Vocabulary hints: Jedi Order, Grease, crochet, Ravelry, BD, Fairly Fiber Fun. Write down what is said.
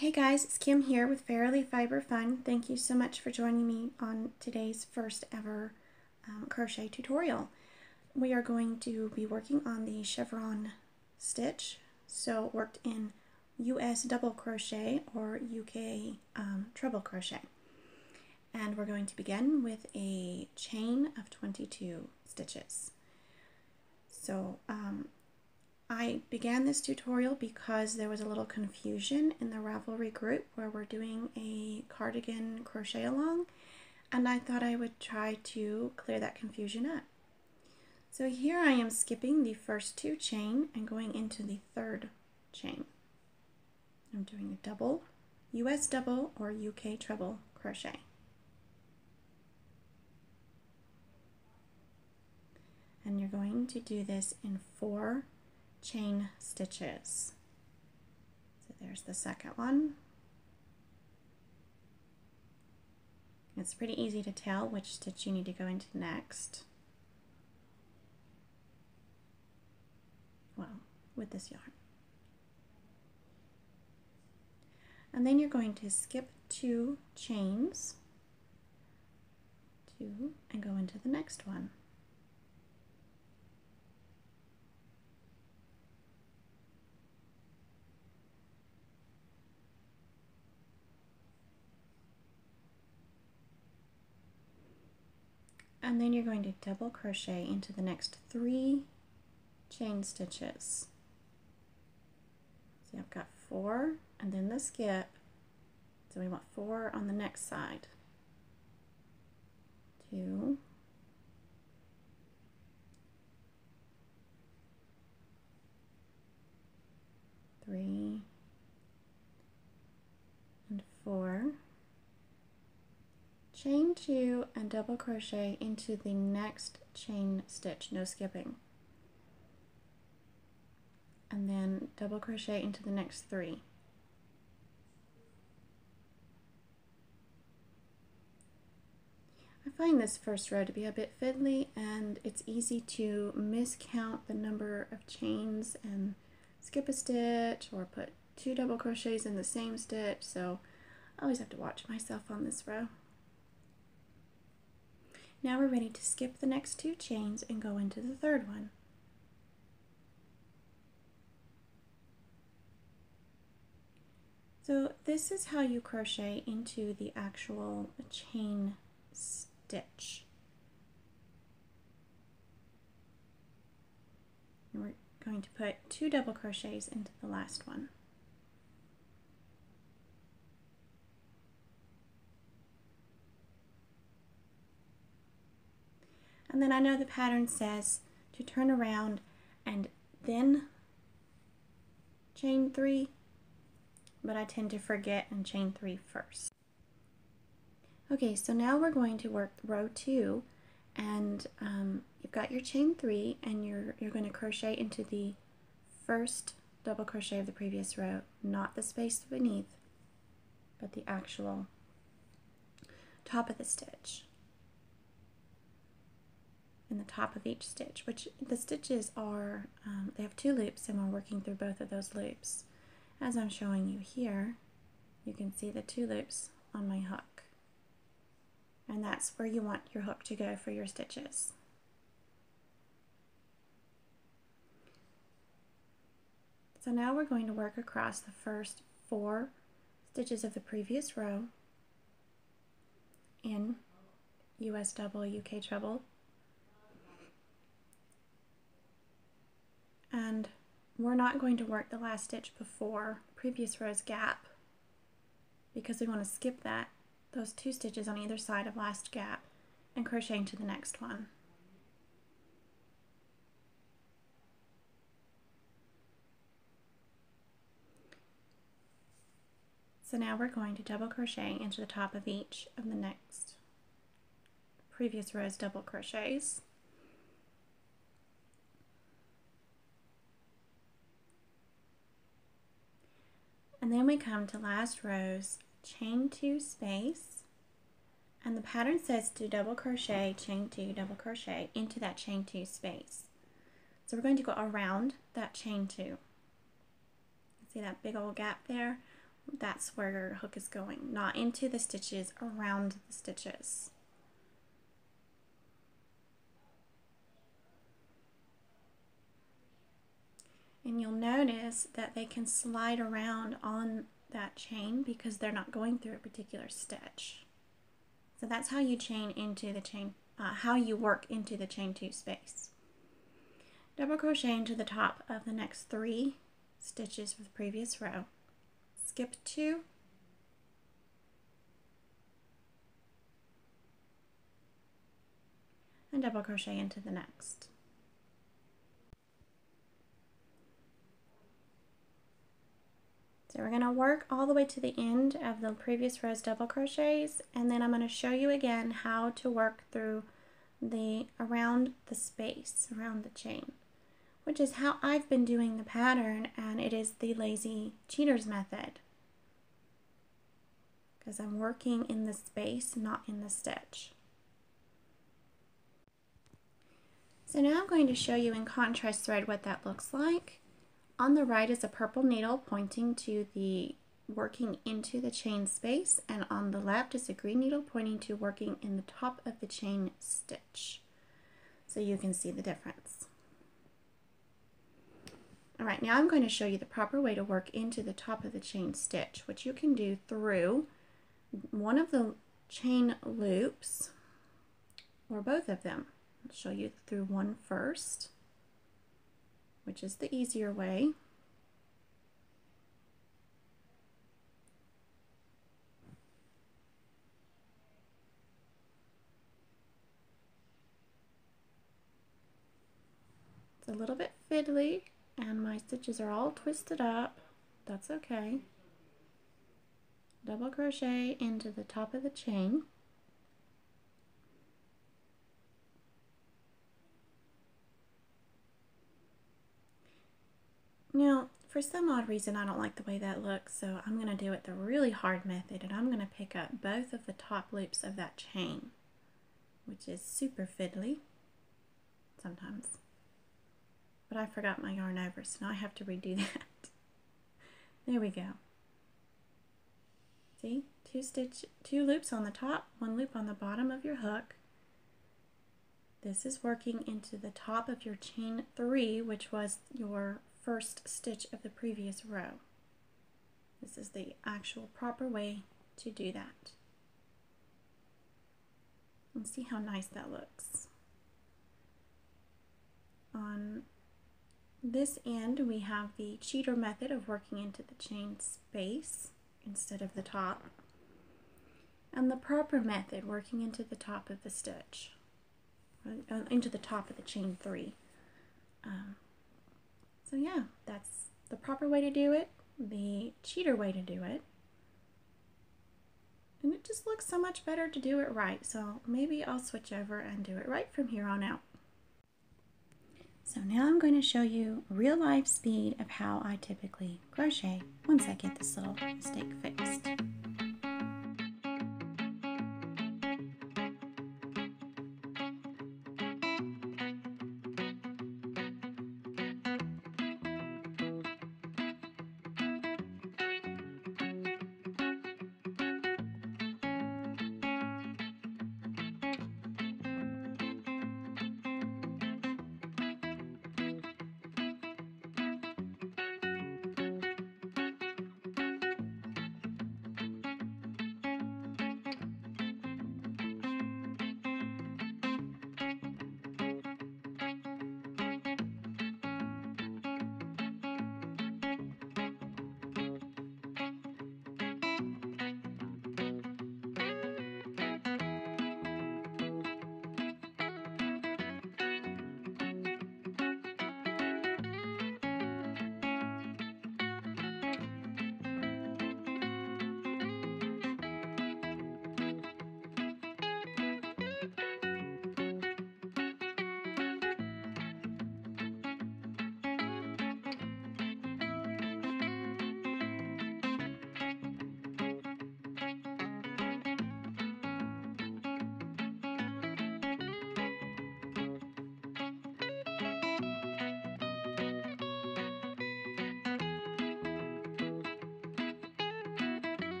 Hey guys, it's Kim here with Fairly Fiber Fun. Thank you so much for joining me on today's first ever crochet tutorial. We are going to be working on the chevron stitch, so worked in US double crochet or UK treble crochet. And we're going to begin with a chain of 22 stitches. So I began this tutorial because there was a little confusion in the Ravelry group where we're doing a cardigan crochet along, and I thought I would try to clear that confusion up. So here I am skipping the first two chain and going into the third chain. I'm doing a double, US double or UK treble crochet. And you're going to do this in four chain stitches. So there's the second one. It's pretty easy to tell which stitch you need to go into next. Well, with this yarn. And then you're going to skip two chains, two, and go into the next one. And then you're going to double crochet into the next three chain stitches. See, I've got four and then the skip. So we want four on the next side. Two. Three. And four. Chain two and double crochet into the next chain stitch, no skipping. And then double crochet into the next three. I find this first row to be a bit fiddly, and it's easy to miscount the number of chains and skip a stitch or put two double crochets in the same stitch, so I always have to watch myself on this row. Now we're ready to skip the next two chains and go into the third one. So this is how you crochet into the actual chain stitch. And we're going to put two double crochets into the last one. And then I know the pattern says to turn around and then chain three, but I tend to forget and chain three first. Okay, so now we're going to work row two, and you've got your chain three, and you're going to crochet into the first double crochet of the previous row, not the space beneath, but the actual top of the stitch. In the top of each stitch, which the stitches are, they have two loops, and we're working through both of those loops. As I'm showing you here, you can see the two loops on my hook. And that's where you want your hook to go for your stitches. So now we're going to work across the first four stitches of the previous row in US double, UK treble, and we're not going to work the last stitch before previous row's gap because we want to skip that, those two stitches on either side of last gap, and crochet into the next one. So now we're going to double crochet into the top of each of the next previous row's double crochets. And then we come to last row's chain two space, and the pattern says to double crochet, chain two, double crochet into that chain two space. So we're going to go around that chain two. See that big old gap there? That's where your hook is going, not into the stitches, around the stitches. And you'll notice that they can slide around on that chain because they're not going through a particular stitch. So that's how you chain into the chain, how you work into the chain two space. Double crochet into the top of the next three stitches for the previous row. Skip two, and double crochet into the next. So we're going to work all the way to the end of the previous row's double crochets, and then I'm going to show you again how to work through the around the space, around the chain, which is how I've been doing the pattern, and it is the lazy cheaters method, because I'm working in the space, not in the stitch. So now I'm going to show you in contrast thread what that looks like. On the right is a purple needle pointing to the working into the chain space, and on the left is a green needle pointing to working in the top of the chain stitch. So you can see the difference. All right, now I'm going to show you the proper way to work into the top of the chain stitch, which you can do through one of the chain loops or both of them. I'll show you through one first, which is the easier way. It's a little bit fiddly, and my stitches are all twisted up. That's okay. Double crochet into the top of the chain. Now, for some odd reason, I don't like the way that looks, so I'm going to do it the really hard method, and I'm going to pick up both of the top loops of that chain, which is super fiddly sometimes. But I forgot my yarn over, so now I have to redo that. There we go. See? Two loops on the top, one loop on the bottom of your hook. This is working into the top of your chain three, which was your first stitch of the previous row. This is the actual proper way to do that. And see how nice that looks. On this end we have the cheater method of working into the chain space instead of the top, and the proper method working into the top of the stitch, into the top of the chain three. So yeah, that's the proper way to do it, the cheater way to do it. And it just looks so much better to do it right, so maybe I'll switch over and do it right from here on out. So now I'm going to show you real life speed of how I typically crochet once I get this little mistake fixed.